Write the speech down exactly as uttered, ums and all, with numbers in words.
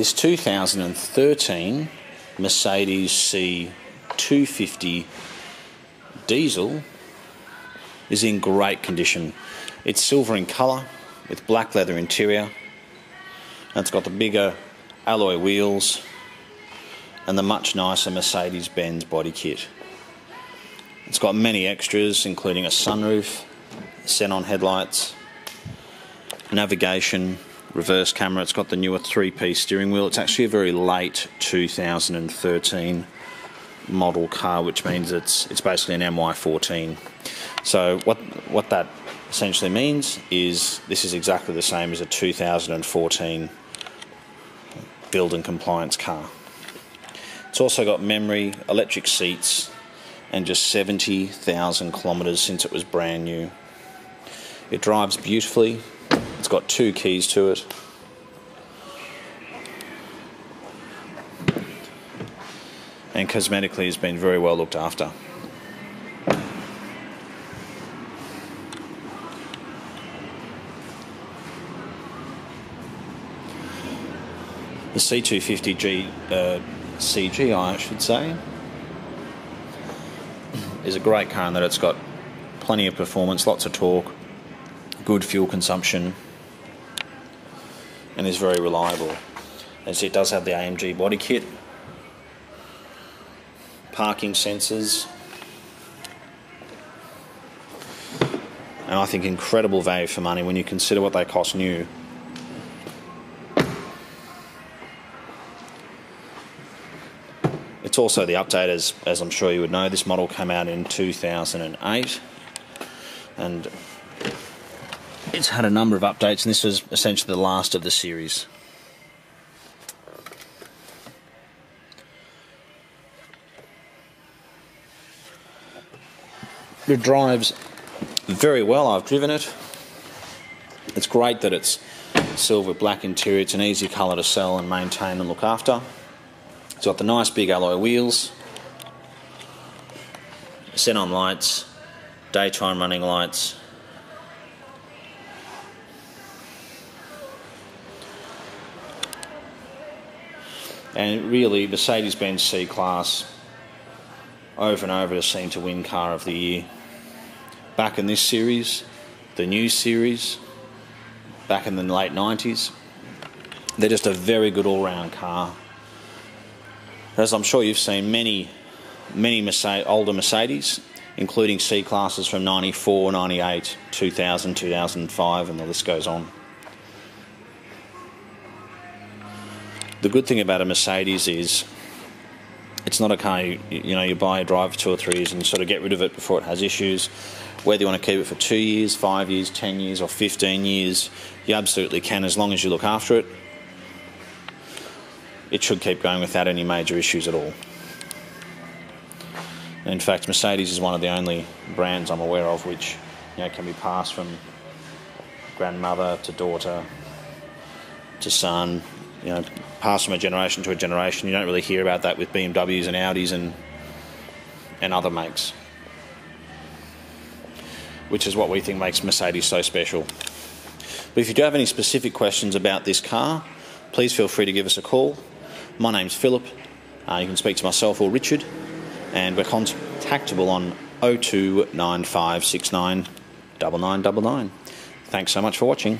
this two thousand thirteen Mercedes C two fifty diesel is in great condition. It's silver in colour with black leather interior, and it's got the bigger alloy wheels and the much nicer Mercedes-Benz body kit. It's got many extras, including a sunroof, xenon headlights, navigation, reverse camera. It's got the newer three-piece steering wheel. It's actually a very late two thousand thirteen model car, which means it's it's basically an M Y fourteen. So what what that essentially means is this is exactly the same as a two thousand fourteen build and compliance car. It's also got memory, electric seats, and just seventy thousand kilometres since it was brand new. It drives beautifully. It's got two keys to it. And cosmetically it's been very well looked after. The C two fifty G, uh, C G I, I should say, is a great car in that it's got plenty of performance, lots of torque, good fuel consumption, and is very reliable. As it does have the A M G body kit, parking sensors, and I think incredible value for money when you consider what they cost new. It's also the update, as, as I'm sure you would know. This model came out in two thousand eight, and it's had a number of updates, and this was essentially the last of the series. It drives very well. I've driven it. It's great that it's silver black interior. It's an easy colour to sell and maintain and look after. It's got the nice big alloy wheels, xenon lights, daytime running lights. And really, Mercedes-Benz C-Class over and over has seemed to win Car of the Year. Back in this series, the new series, back in the late nineties, they're just a very good all-round car. As I'm sure you've seen, many, many Mercedes, older Mercedes, including C-Classes from ninety-four, ninety-eight, two thousand, two thousand five, and the list goes on. The good thing about a Mercedes is it's not a car, you, you know, you buy, a drive for two or three years and sort of get rid of it before it has issues. Whether you want to keep it for two years, five years, ten years, or fifteen years, you absolutely can, as long as you look after it. It should keep going without any major issues at all. And in fact, Mercedes is one of the only brands I'm aware of which, you know, can be passed from grandmother to daughter to son, you know, passed from a generation to a generation. You don't really hear about that with B M Ws and Audis and and other makes, which is what we think makes Mercedes so special. But if you do have any specific questions about this car, please feel free to give us a call. My name's Philip. Uh, you can speak to myself or Richard, and we're contactable on oh two nine five six nine nine nine nine nine. Thanks so much for watching.